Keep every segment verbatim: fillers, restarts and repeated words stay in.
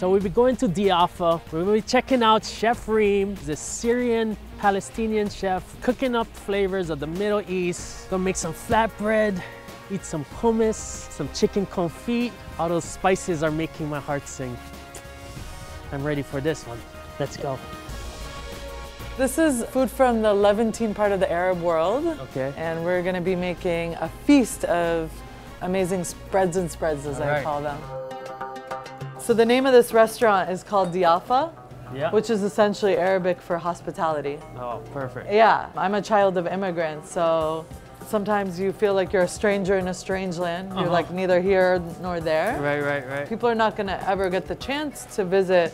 So we'll be going to Dyafa. We'll be checking out Chef Reem, the Syrian Palestinian chef, cooking up flavors of the Middle East. Gonna make some flatbread, eat some hummus, some chicken confit. All those spices are making my heart sing. I'm ready for this one. Let's go. This is food from the Levantine part of the Arab world. Okay. And we're gonna be making a feast of amazing spreads and spreads, as All I right. call them. So the name of this restaurant is called Dyafa, yeah. which is essentially Arabic for hospitality. Oh, perfect. Yeah, I'm a child of immigrants, so sometimes you feel like you're a stranger in a strange land. Uh-huh. You're like neither here nor there. Right, right, right. People are not gonna ever get the chance to visit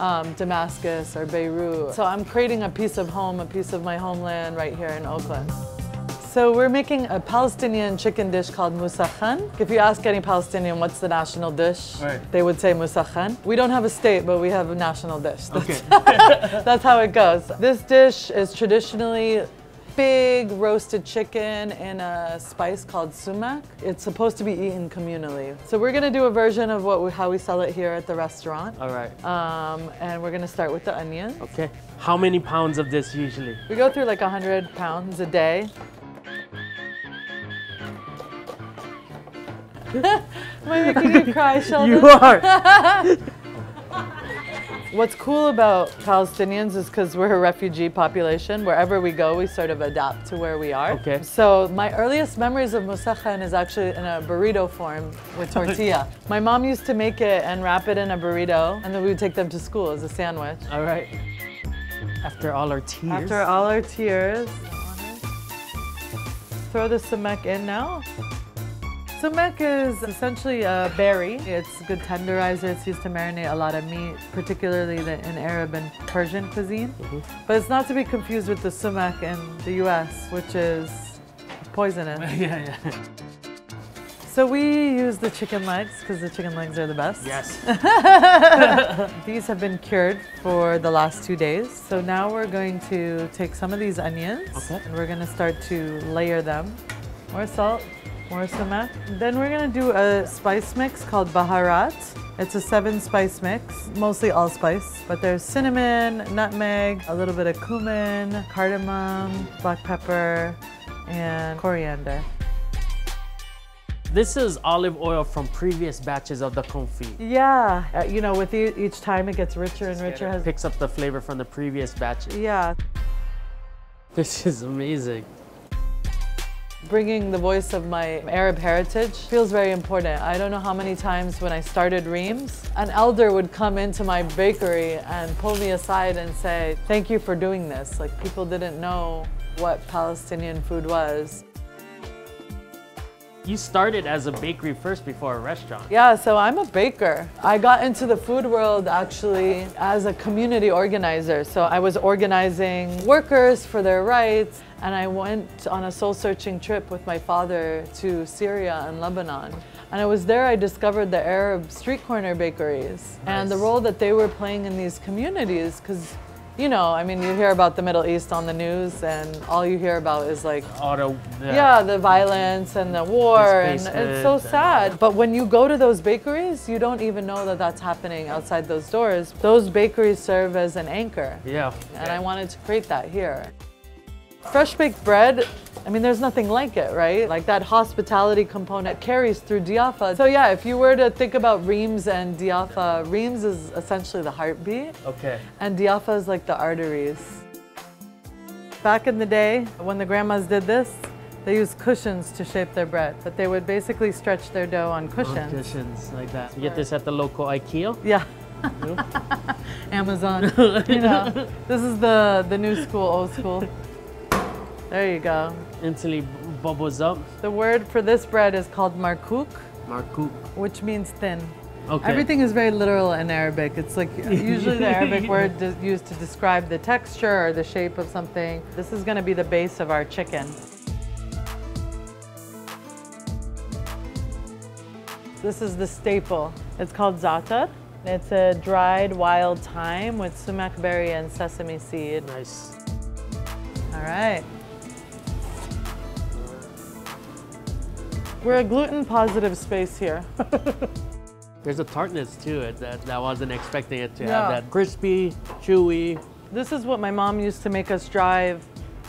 um, Damascus or Beirut. So I'm creating a piece of home, a piece of my homeland right here in Oakland. So we're making a Palestinian chicken dish called Musakhan. If you ask any Palestinian what's the national dish, right. they would say Musakhan. We don't have a state, but we have a national dish. That's, okay. that's how it goes. This dish is traditionally big roasted chicken in a spice called sumac. It's supposed to be eaten communally. So we're gonna do a version of what we, how we sell it here at the restaurant. All right. Um, and we're gonna start with the onions. Okay. How many pounds of this usually? We go through like one hundred pounds a day. Am I making you cry, Sheldon? You are! What's cool about Palestinians is because we're a refugee population. Wherever we go, we sort of adapt to where we are. Okay. So my earliest memories of Musakhan is actually in a burrito form with tortilla. My mom used to make it and wrap it in a burrito, and then we would take them to school as a sandwich. All right. After all our tears. After all our tears. Throw the sumac in now. Sumac is essentially a berry. It's a good tenderizer. It's used to marinate a lot of meat, particularly the, in Arab and Persian cuisine. Mm-hmm. But it's not to be confused with the sumac in the U S, which is poisonous. yeah, yeah. So we use the chicken legs because the chicken legs are the best. Yes. These have been cured for the last two days. So now we're going to take some of these onions okay. and we're going to start to layer them. More salt. More sumac. Then we're gonna do a spice mix called baharat. It's a seven spice mix, mostly allspice, but there's cinnamon, nutmeg, a little bit of cumin, cardamom, black pepper, and coriander. This is olive oil from previous batches of the confit. Yeah, uh, you know, with e each time it gets richer and richer. It picks up the flavor from the previous batches. Yeah. This is amazing. Bringing the voice of my Arab heritage feels very important. I don't know how many times when I started Reem's, an elder would come into my bakery and pull me aside and say, thank you for doing this. Like, people didn't know what Palestinian food was. You started as a bakery first before a restaurant. Yeah, so I'm a baker. I got into the food world actually as a community organizer. So I was organizing workers for their rights. And I went on a soul-searching trip with my father to Syria and Lebanon. And it was there I discovered the Arab street corner bakeries. Nice. And the role that they were playing in these communities. Because, you know, I mean, you hear about the Middle East on the news and all you hear about is like, Auto, yeah. yeah, the violence and the war. And it's so sad. But when you go to those bakeries, you don't even know that that's happening outside those doors. Those bakeries serve as an anchor. Yeah. And I wanted to create that here. Fresh baked bread, I mean, there's nothing like it, right? Like, that hospitality component carries through Dyafa. So yeah, if you were to think about Reem's and Dyafa, Reem's is essentially the heartbeat. Okay. And Dyafa is like the arteries. Back in the day, when the grandmas did this, they used cushions to shape their bread, but they would basically stretch their dough on cushions. On cushions, like that. You get this at the local IKEA? Yeah. Amazon, you know. This is the, the new school, old school. There you go. Instantly bubbles up. The word for this bread is called Markouk. Markouk. Which means thin. Okay. Everything is very literal in Arabic. It's like usually the Arabic word used to describe the texture or the shape of something. This is going to be the base of our chicken. This is the staple. It's called Za'atar. It's a dried wild thyme with sumac berry and sesame seed. Nice. All right. We're a gluten-positive space here. There's a tartness to it that, that I wasn't expecting it to yeah. have. That crispy, chewy. This is what my mom used to make us drive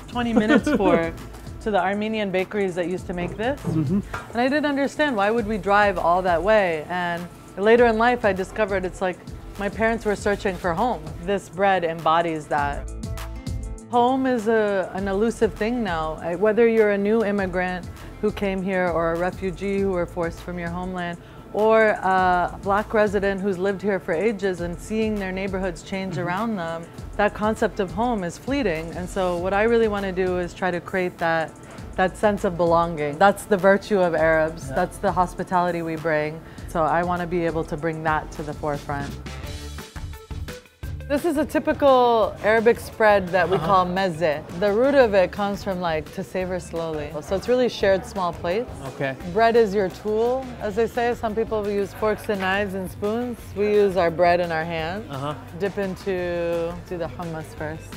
twenty minutes for to the Armenian bakeries that used to make this. Mm-hmm. And I didn't understand, why would we drive all that way? And later in life, I discovered it's like my parents were searching for home. This bread embodies that. Home is a, an elusive thing now. I, whether you're a new immigrant who came here or a refugee who were forced from your homeland, or a black resident who's lived here for ages and seeing their neighborhoods change around them, that concept of home is fleeting. And so what I really want to do is try to create that, that sense of belonging. That's the virtue of Arabs. Yeah. That's the hospitality we bring. So I want to be able to bring that to the forefront. This is a typical Arabic spread that we uh-huh. call mezze. The root of it comes from like to savor slowly. So it's really shared small plates. Okay. Bread is your tool, as they say. Some people use forks and knives and spoons. We use our bread in our hands. Uh-huh. Dip into do the hummus first.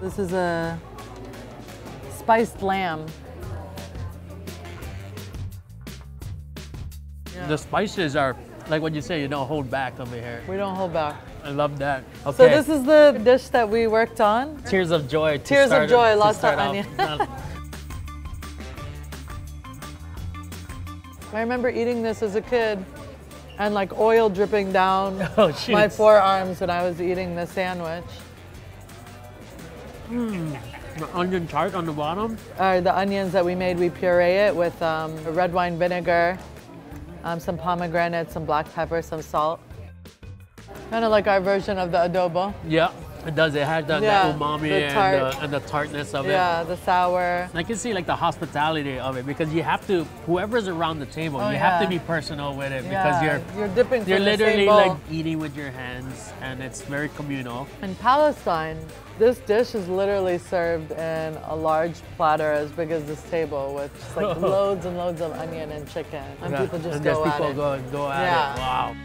This is a spiced lamb. Yeah. The spices are like what you say, you don't hold back over here. We don't hold back. I love that. Okay. So this is the dish that we worked on. Tears of joy. Tears of joy, lots of onion. I remember eating this as a kid and like oil dripping down oh, my forearms when I was eating the sandwich. Mm. The onion tart on the bottom? Uh, the onions that we made, we puree it with um, red wine vinegar. Um, some pomegranate, some black pepper, some salt. Kind of like our version of the adobo. Yeah, it does. It has the, yeah, the umami the and, the, and the tartness of yeah, it. Yeah, the sour. And I can see like the hospitality of it because you have to, whoever's around the table, oh, you yeah. have to be personal with it because yeah. you're, you're dipping you're literally like eating with your hands and it's very communal. In Palestine, this dish is literally served in a large platter as big as this table with just like loads and loads of onion and chicken. And yeah. people just and go people at it. Go, go at yeah. it. Wow.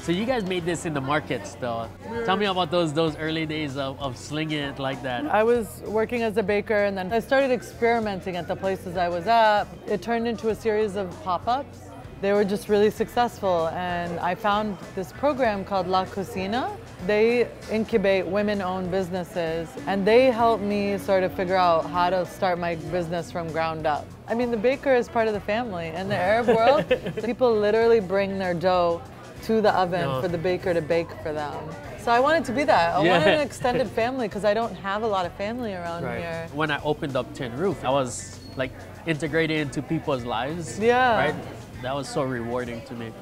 So you guys made this in the markets though. Tell me about those those early days of, of slinging it like that. I was working as a baker and then I started experimenting at the places I was at. It turned into a series of pop-ups. They were just really successful and I found this program called La Cocina. They incubate women-owned businesses and they helped me sort of figure out how to start my business from ground up. I mean, the baker is part of the family. In the Arab world, people literally bring their dough to the oven no. for the baker to bake for them. So I wanted to be that. I yeah. wanted an extended family because I don't have a lot of family around right. here. When I opened up Tin Roof, I was like integrated into people's lives. Yeah. Right? That was so rewarding to me.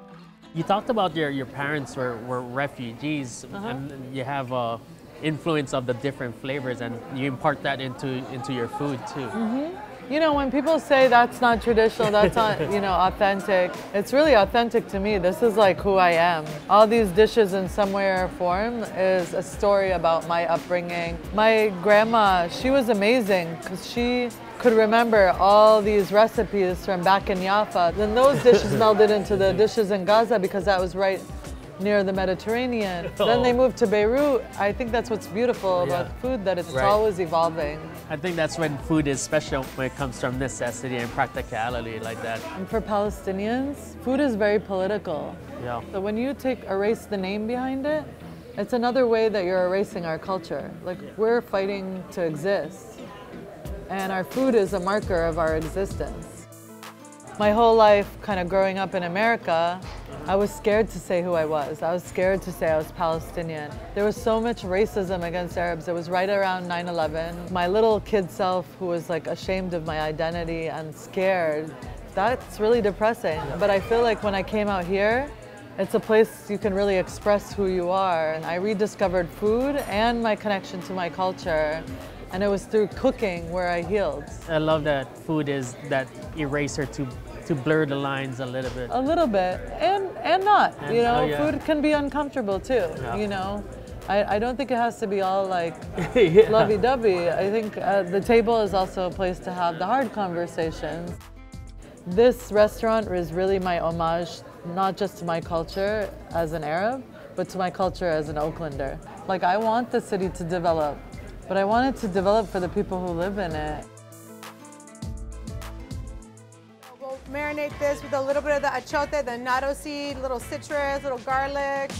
You talked about your, your parents were, were refugees uh-huh. and you have uh, influence of the different flavors and you impart that into, into your food too. Mm-hmm. You know, when people say that's not traditional, that's not, you know, authentic, it's really authentic to me. This is like who I am. All these dishes in some way or form is a story about my upbringing. My grandma, she was amazing because she could remember all these recipes from back in Jaffa. Then those dishes melded into the dishes in Gaza because that was right near the Mediterranean. Oh. Then they moved to Beirut. I think that's what's beautiful yeah. about food, that it's right. always evolving. I think that's when food is special, when it comes from necessity and practicality like that. And for Palestinians, food is very political. Yeah. So when you take erase the name behind it, it's another way that you're erasing our culture. Like yeah. we're fighting to exist. And our food is a marker of our existence. My whole life, kind of growing up in America, I was scared to say who I was. I was scared to say I was Palestinian. There was so much racism against Arabs. It was right around nine eleven. My little kid self, who was like ashamed of my identity and scared, that's really depressing. But I feel like when I came out here, it's a place you can really express who you are. And I rediscovered food and my connection to my culture. And it was through cooking where I healed. I love that food is that eraser to to blur the lines a little bit. A little bit, and and not. And, you know, oh, yeah. food can be uncomfortable too. Yeah. You know, I, I don't think it has to be all like yeah. lovey-dovey. I think uh, the table is also a place to have the hard conversations. This restaurant is really my homage, not just to my culture as an Arab, but to my culture as an Oaklander. Like, I want the city to develop, but I wanted to develop for the people who live in it. Marinate this with a little bit of the achiote, the natto seed, little citrus, little garlic.